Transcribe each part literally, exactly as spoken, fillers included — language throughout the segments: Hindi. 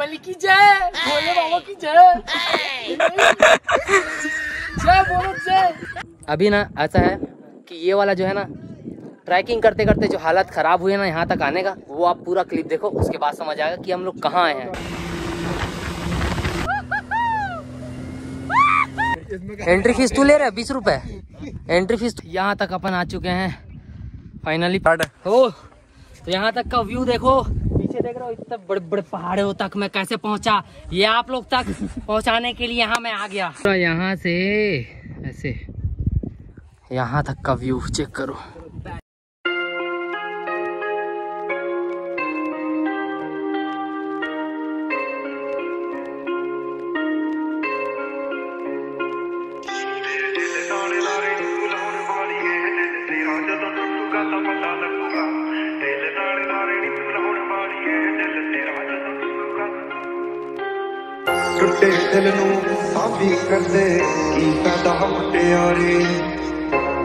बाहुबली की जय, भोले बाबा की जय, जय बोलो जय। अभी ना ऐसा है कि ये वाला जो है ना ट्रैकिंग करते करते जो हालत खराब हुई है ना यहाँ तक आने का, वो आप पूरा क्लिप देखो, उसके बाद समझ आएगा कि हम लोग कहाँ आए हैं। एंट्री फीस तू ले रहा है बीस रुपए एंट्री फीस। यहाँ तक अपन आ चुके हैं फाइनली हो, तो यहाँ तक का व्यू देखो, पीछे देख रहे हो इतने बड़े बड़े पहाड़ों तक मैं कैसे पहुँचा, ये आप लोग तक पहुँचाने के लिए यहाँ मैं आ गया। तो यहाँ से ऐसे यहाँ तक का व्यू चेक करो। टुटे दिल नूं साफी करदे की पैदा मुटियारे,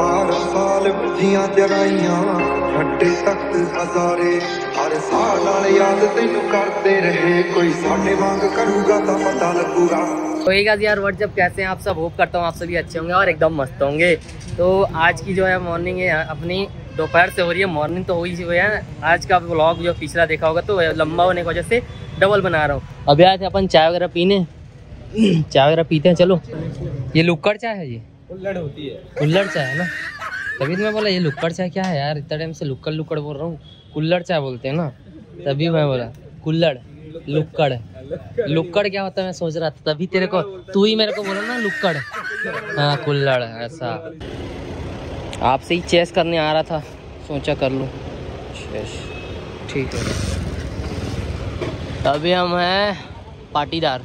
बारह साल बुद्धियां जराइयां हटे तख्त हजारे, हर साल नाल याद तैनूं करते रहे, कोई साडे वांग करूगा तां पता लगूगा। तो ये गाइस यार व्हाट्सएप, कैसे हैं आप सब? होप करता हूँ आप सभी अच्छे होंगे और एकदम मस्त होंगे। तो आज की जो है मॉर्निंग है अपनी, दोपहर से हो रही है, मॉर्निंग तो हुई हुई है। आज का व्लॉग जो पिछला देखा होगा तो लंबा होने की वजह से डबल बना रहा हूँ। अभी आए थे अपन चाय वगैरह पीने, चाय वगैरह पीते हैं। चलो ये लुक्कड़ चाय है, ये उल्लड़ होती है, कुल्लड़ चाय है ना, तभी तो मैं बोला ये लुक्कड़ चाय क्या है यार, इतना टाइम से लुक्कड़ लुक्कड़ बोल रहा हूँ, कुल्लड़ चाय बोलते हैं ना, तभी मैं बोला कुल्लड़ लुक्कड़। लुक्कड़ क्या होता है मैं सोच रहा था, तभी तेरे को, तू ही मेरे को बोला ना लुक्कड़, हाँ कुल्लड़। ऐसा आपसे ही चेस करने आ रहा था, सोचा कर लूँ चेस, ठीक है। अभी हम हैं पाटीदार,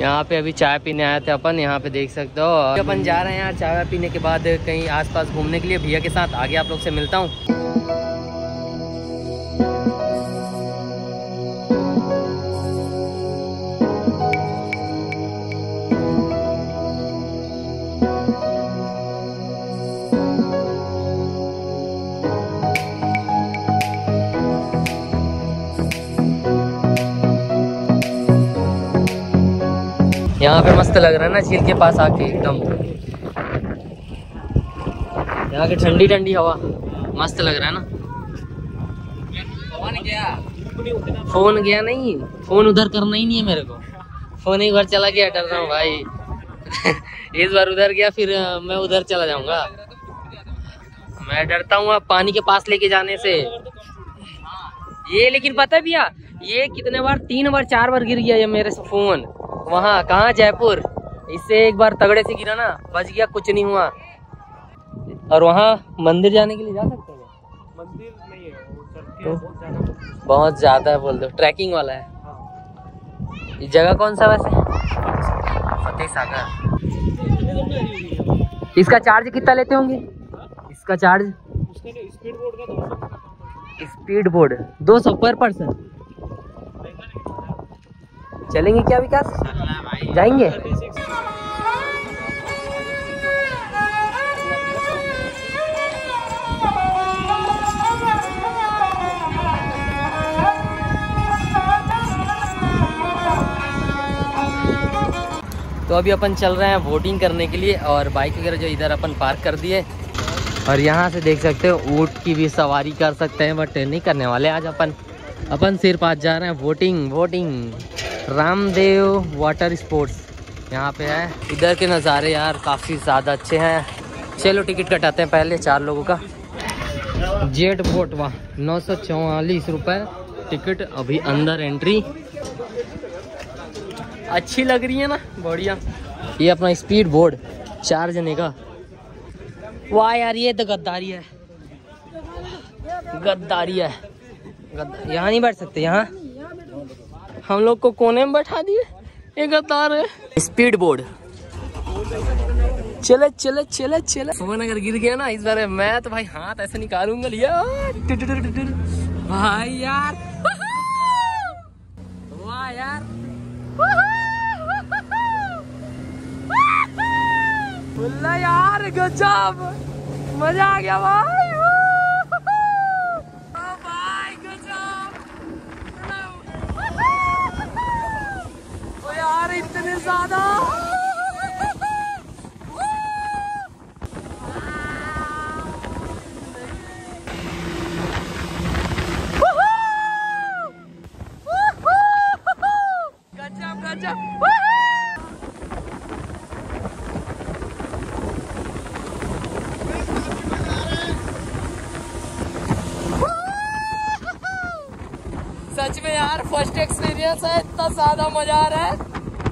यहाँ पे अभी चाय पीने आए थे अपन, यहाँ पे देख सकते हो। अपन जा रहे हैं यहाँ चाय पीने के बाद कहीं आसपास घूमने के लिए भैया के साथ, आगे आप लोग से मिलता हूँ। यहाँ पे मस्त लग रहा है ना झील के पास आके, एकदम यहाँ की ठंडी ठंडी हवा मस्त लग रहा है ना। फोन गया नहीं, फोन उधर करना ही नहीं है मेरे को, फोन एक बार चला गया, डर रहा हूँ भाई। इस बार उधर गया फिर मैं उधर चला जाऊंगा, मैं डरता हूँ आप पानी के पास लेके जाने से। ये लेकिन पता है भैया ये कितने बार, तीन बार चार बार गिर गया ये मेरे से फोन, वहाँ कहाँ जयपुर, इससे एक बार तगड़े से गिरा ना, बच गया, कुछ नहीं हुआ। और वहाँ मंदिर जाने के लिए जा सकते हैं, मंदिर नहीं है वो, तो बहुत ज़्यादा है, बोल दो ट्रैकिंग वाला है। हाँ। ये जगह कौन सा वैसे? फतेह सागर। इसका चार्ज कितना लेते होंगे? इसका चार्ज स्पीड बोर्ड का दो सौ, स्पीड बोर्ड दो सौ पर पर्सन। चलेंगे क्या विकास, जाएंगे? तो अभी अपन चल रहे हैं बोटिंग करने के लिए, और बाइक वगैरह जो इधर अपन पार्क कर दिए, और यहाँ से देख सकते हो ऊँट की भी सवारी कर सकते हैं, बट नहीं करने वाले आज अपन। अपन सिर्फ आज जा रहे हैं boating, boating Ramdev water sports यहाँ पे है। इधर के नज़ारे यार काफ़ी ज़्यादा अच्छे हैं। चलो टिकट कटाते हैं पहले चार लोगों का, जेट बोट, वहाँ नौ सौ चौवालीस रुपये टिकट। अभी अंदर एंट्री अच्छी लग रही है ना, बढ़िया। ये अपना स्पीड बोर्ड चार जने का, वाह यार ये तो गद्दारी है, गद्दारी है, गद्दार। यहाँ नहीं बैठ सकते, यहाँ हम लोग को कोने में बैठा दिए, एक गद्दार है। स्पीड बोर्ड चले चले चले चले। फोन अगर गिर गया ना इस बार मैं तो भाई हाथ ऐसे निकालूंगा भाई यार, वाह यार बुल्ला यार, गजब मजा आ गया भाई। ज्यादा। गजब गजब। सच में यार फर्स्ट एक्सपीरियंस है, इतना ज्यादा मजा आ रहा है।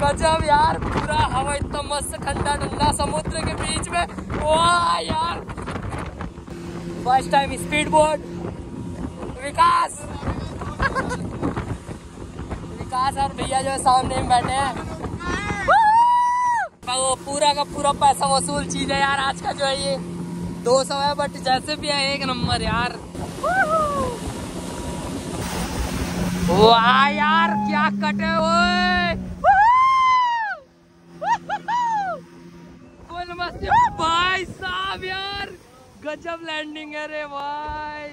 गजब यार, पूरा हवा इतना मस्त ठंडा ठंडा समुद्र के बीच में। वाह यार, first time speed boat. Vikas Vikas और भैया जो है सामने में बैठे हैं। वो पूरा का पूरा पैसा वसूल चीज है यार आज का जो है। ये दो सौ है बट जैसे भी है एक नंबर यार। वाह यार क्या कटे ओए, फुल मस्ती भाई साहब यार। गजब लैंडिंग है रे भाई,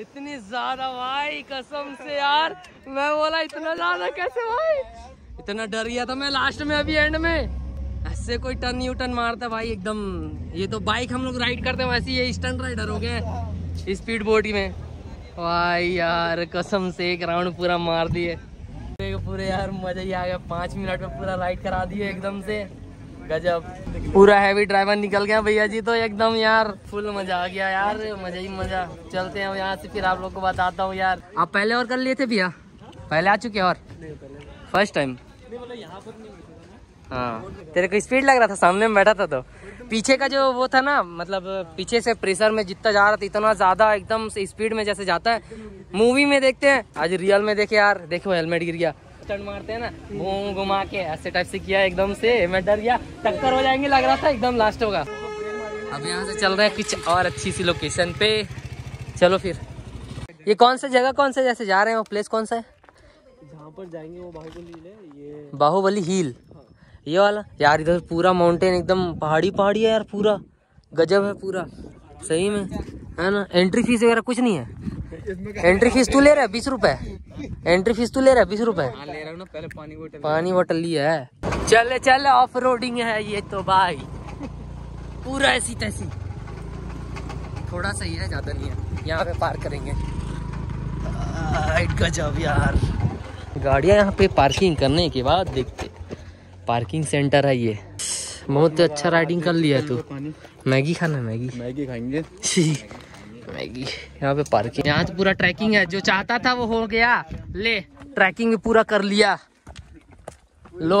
इतनी ज्यादा भाई कसम से यार। मैं बोला इतना ज्यादा कैसे भाई, इतना डर गया था मैं लास्ट में। अभी एंड में ऐसे कोई टर्न यू टर्न मारता भाई एकदम। ये तो बाइक हम लोग राइड करते हैं वैसे ये स्टंट राइडर हो गए स्पीड बोट में। भाई यार कसम से एक राउंड पूरा मार दिए पूरे यार, मजा ही आ गया। पाँच मिनट में पूरा राइड करा दिए एकदम से। गजब, पूरा हैवी ड्राइवर निकल गया भैया जी तो एकदम यार। फुल मजा आ गया यार, मजा ही मजा। चलते हैं यहाँ से, फिर आप लोग को बताता हूँ यार। आप पहले और कर लिए थे भैया, पहले आ चुके और फर्स्ट टाइम। हाँ, तेरे को स्पीड लग रहा था, सामने में बैठा था तो पीछे का जो वो था ना, मतलब पीछे से प्रेशर में जितना जा रहा था इतना ज्यादा एकदम से स्पीड में जैसे जाता है। मूवी में देखते हैं, आज रियल में देखे यार। देखो हेलमेट गिर गया, स्टंट मारते हैं ना घूम घुमा के, ऐसे टाइप से किया एकदम से। मैं डर गया, टक्कर हो जाएंगे लग रहा था एकदम लास्ट होगा। अब यहाँ से चल रहे हैं कुछ और अच्छी सी लोकेशन पे। चलो फिर, ये कौन सा जगह, कौन सा जैसे जा रहे हैं वो प्लेस कौन सा है जहाँ पर जाएंगे? वो बाहुबली हिल है। ये बाहुबली हिल ये वाला यार। इधर पूरा माउंटेन एकदम पहाड़ी पहाड़ी है यार, पूरा गजब है पूरा सही में है ना। एंट्री फीस वगैरह कुछ नहीं है। एंट्री फीस तू ले रहा है बीस रुपए? एंट्री फीस तू ले रहा है बीस रुपए? ले रहा हूं ना, पहले पानी बोतल पानी बोतल लिया है। चले चले, ऑफ रोडिंग है ये तो भाई पूरा। ऐसी तैसी थोड़ा सही है, ज्यादा नहीं है। यहाँ पे पार्क करेंगे। गजब यार, गाड़ियाँ यहाँ पे पार्किंग करने के बाद देखते। पार्किंग सेंटर है ये। बहुत अच्छा राइडिंग कर लिया तू। मैगी खाना, मैगी मैगी खाएंगे मैगी। यहाँ पे पार्किंग, यहाँ तो पूरा ट्रैकिंग है। जो चाहता था वो हो गया, ले ट्रैकिंग भी पूरा कर लिया। लो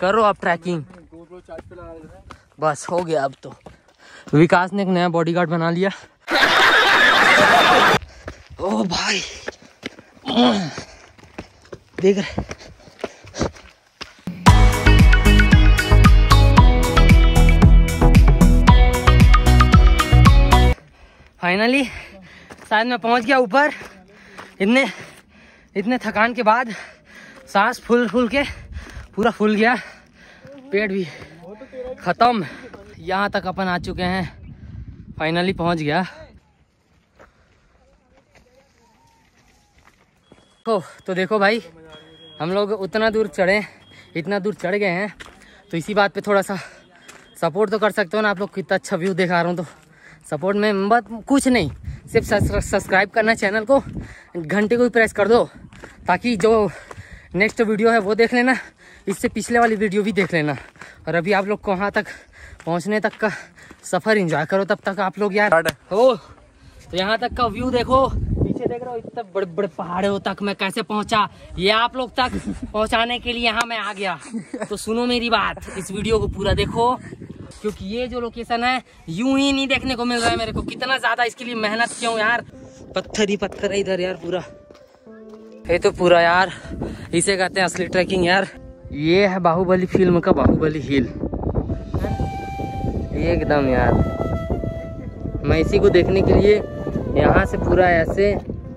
करो आप ट्रैकिंग, बस हो गया अब तो। विकास ने एक नया बॉडीगार्ड बना लिया। ओ भाई देख रहे, फाइनली शायद मैं पहुंच गया ऊपर। इतने इतने थकान के बाद सांस फूल फूल के पूरा फूल गया, पेट भी ख़त्म। यहाँ तक अपन आ चुके हैं, फाइनली पहुंच गया। तो, तो देखो भाई, हम लोग उतना दूर चढ़े, इतना दूर चढ़ गए हैं तो इसी बात पे थोड़ा सा सपोर्ट तो कर सकते हो ना आप लोग। कितना अच्छा व्यू दिखा रहा हूँ तो सपोर्ट में बस कुछ नहीं, सिर्फ सब्सक्राइब करना चैनल को, घंटे को भी प्रेस कर दो ताकि जो नेक्स्ट वीडियो है वो देख लेना, इससे पिछले वाली वीडियो भी देख लेना। और अभी आप लोग को वहाँ तक पहुँचने तक का सफ़र एंजॉय करो। तब तक आप लोग यार हो तो यहाँ तक का व्यू देखो, पीछे देख रहे हो इतने बड़े बड़े पहाड़ों तक मैं कैसे पहुँचा। ये आप लोग तक पहुँचाने के लिए यहाँ मैं आ गया। तो सुनो मेरी बात, इस वीडियो को पूरा देखो क्योंकि ये जो लोकेशन है यूं ही नहीं देखने को मिल रहा है मेरे को। कितना ज्यादा इसके लिए मेहनत किया हूं यार। पत्थर ही पत्थर है इधर यार पूरा। ये तो पूरा यार इसे कहते हैं असली ट्रैकिंग यार। ये है बाहुबली फिल्म का बाहुबली हिल, ये एकदम यार। मैं इसी को देखने के लिए यहाँ से पूरा ऐसे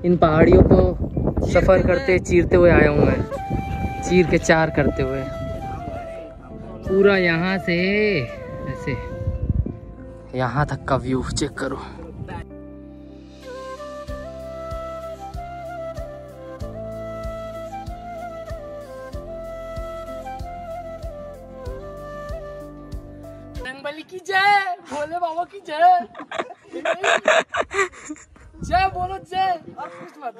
इन पहाड़ियों को सफर करते चीरते हुए आया हूँ मैं, चीर के चार करते हुए पूरा यहाँ से ऐसे यहाँ तक का व्यू चेक करो। बजरंगबली की जय, भोले बाबा की जय। जय बोलो जय, और कुछ मत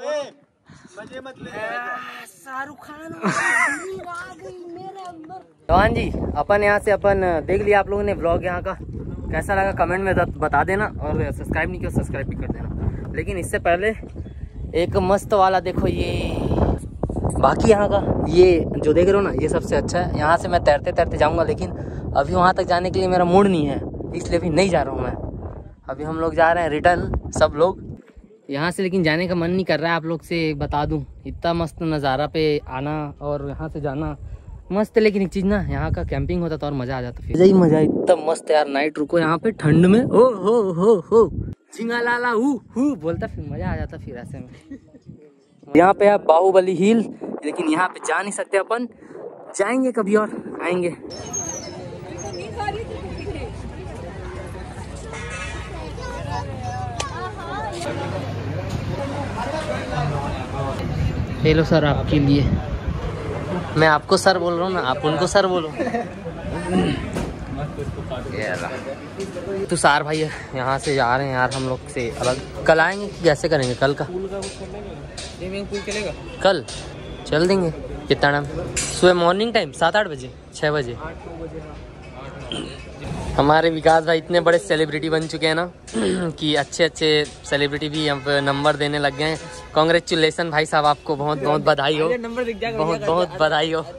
मजे मत ले। शाहरुख खान आ गई मेरे अंदर। जवान जी अपन यहाँ से अपन देख लिया आप लोगों ने ब्लॉग यहाँ का, कैसा लगा कमेंट में बता देना, और सब्सक्राइब नहीं किया सब्सक्राइब भी कर देना। लेकिन इससे पहले एक मस्त वाला देखो ये, बाकी यहाँ का ये जो देख रहे हो ना ये सबसे अच्छा है। यहाँ से मैं तैरते तैरते जाऊँगा, लेकिन अभी वहाँ तक जाने के लिए मेरा मूड नहीं है, इसलिए भी नहीं जा रहा हूँ मैं। अभी हम लोग जा रहे हैं रिटर्न सब लोग यहाँ से, लेकिन जाने का मन नहीं कर रहा है। आप लोग से बता दूँ, इतना मस्त नज़ारा पे आना और यहाँ से जाना मस्त है, लेकिन एक चीज़ ना यहाँ का कैंपिंग होता तो और मज़ा आ जाता। फिर यही मज़ा इतना मस्त यार, नाइट रुको यहाँ पे ठंड में, ओ हो हो हो झिंगा लाला हु हु बोलता, फिर मज़ा आ जाता। फिर ऐसे में यहाँ पे है बाहुबली हिल, लेकिन यहाँ पे जा नहीं सकते अपन, जाएंगे कभी और आएंगे। हेलो सर, आपके लिए मैं आपको सर बोल रहा हूँ ना, आप उनको सर बोलो। तुषार भाई यहाँ से जा रहे हैं यार हम लोग से अलग। कल आएंगे कि कैसे करेंगे? कल का कल चल देंगे। कितना टाइम? सुबह मॉर्निंग टाइम सात आठ बजे, छः बजे। हमारे विकास भाई इतने बड़े सेलिब्रिटी बन चुके हैं ना कि अच्छे अच्छे सेलिब्रिटी भी अब नंबर देने लग गए हैं। कॉन्ग्रेचुलेसन भाई साहब, आपको बहुत बहुत बधाई हो, बहुत बहुत बधाई हो।